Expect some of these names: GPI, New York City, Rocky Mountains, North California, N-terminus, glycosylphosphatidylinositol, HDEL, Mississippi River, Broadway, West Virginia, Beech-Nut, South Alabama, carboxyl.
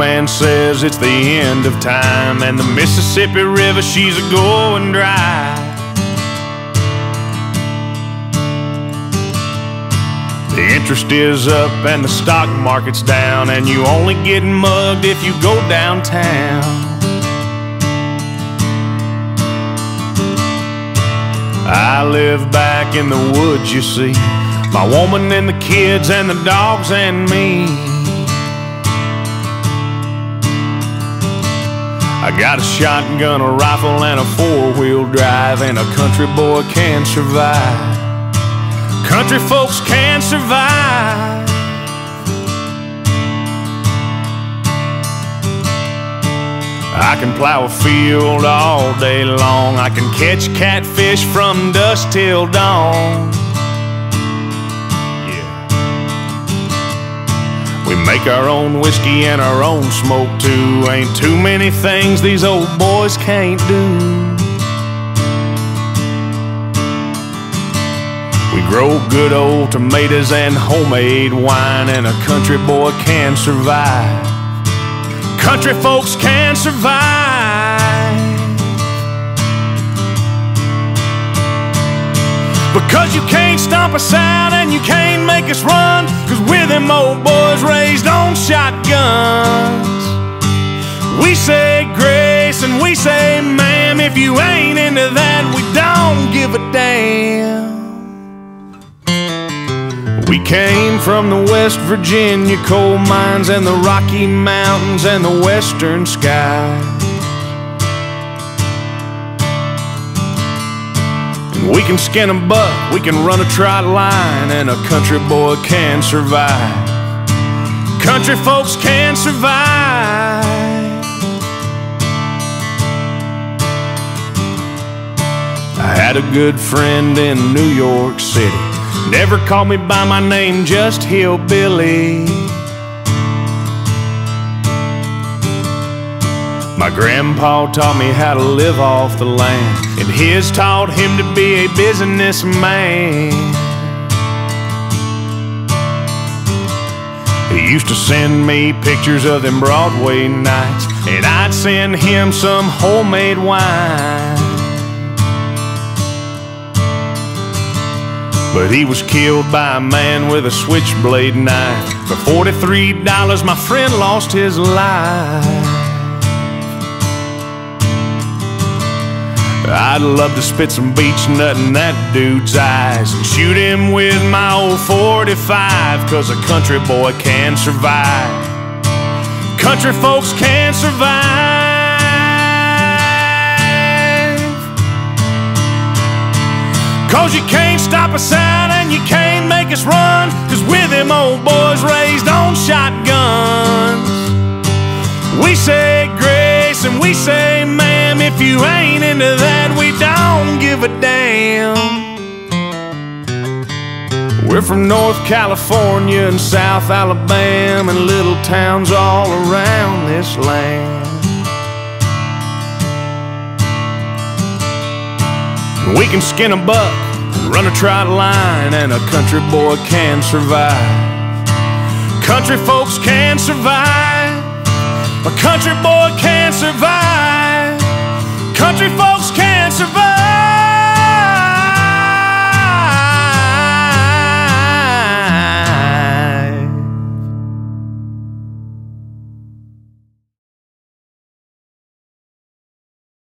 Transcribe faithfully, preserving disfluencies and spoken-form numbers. man says it's the end of time, and the Mississippi River, she's a-going dry. The interest is up and the stock market's down, and you only get mugged if you go downtown. I live back in the woods, you see, my woman and the kids and the dogs and me. I got a shotgun, a rifle, and a four-wheel drive, and a country boy can survive. Country folks can survive. I can plow a field all day long. I can catch catfish from dusk till dawn. Yeah. We make our own whiskey and our own smoke too. Ain't too many things these old boys can't do. We grow good old tomatoes and homemade wine, and a country boy can survive. Country folks can survive. Because you can't stomp us out and you can't make us run, 'cause we're them old boys raised on shotguns. We say grace and we say ma'am. If you ain't into that, we don't give a damn. We came from the West Virginia coal mines and the Rocky Mountains and the western skies. And we can skin a buck, we can run a trot line, and a country boy can survive. Country folks can survive. I had a good friend in New York City, never called me by my name, just hillbilly. My grandpa taught me how to live off the land, and his taught him to be a businessman. He used to send me pictures of them Broadway nights, and I'd send him some homemade wine. But he was killed by a man with a switchblade knife. For forty-three dollars, my friend lost his life. I'd love to spit some beech-nut in that dude's eyes and shoot him with my old forty-five, 'cause a country boy can survive. Country folks can survive. Cause you can't stop us out and you can't make us run, 'cause we're them old boys raised on shotguns. We say grace and we say ma'am. If you ain't into that, we don't give a damn. We're from North California and South Alabama and little towns all around this land. We can skin a buck, run a trot line, and a country boy can survive. Country folks can survive. A country boy can survive.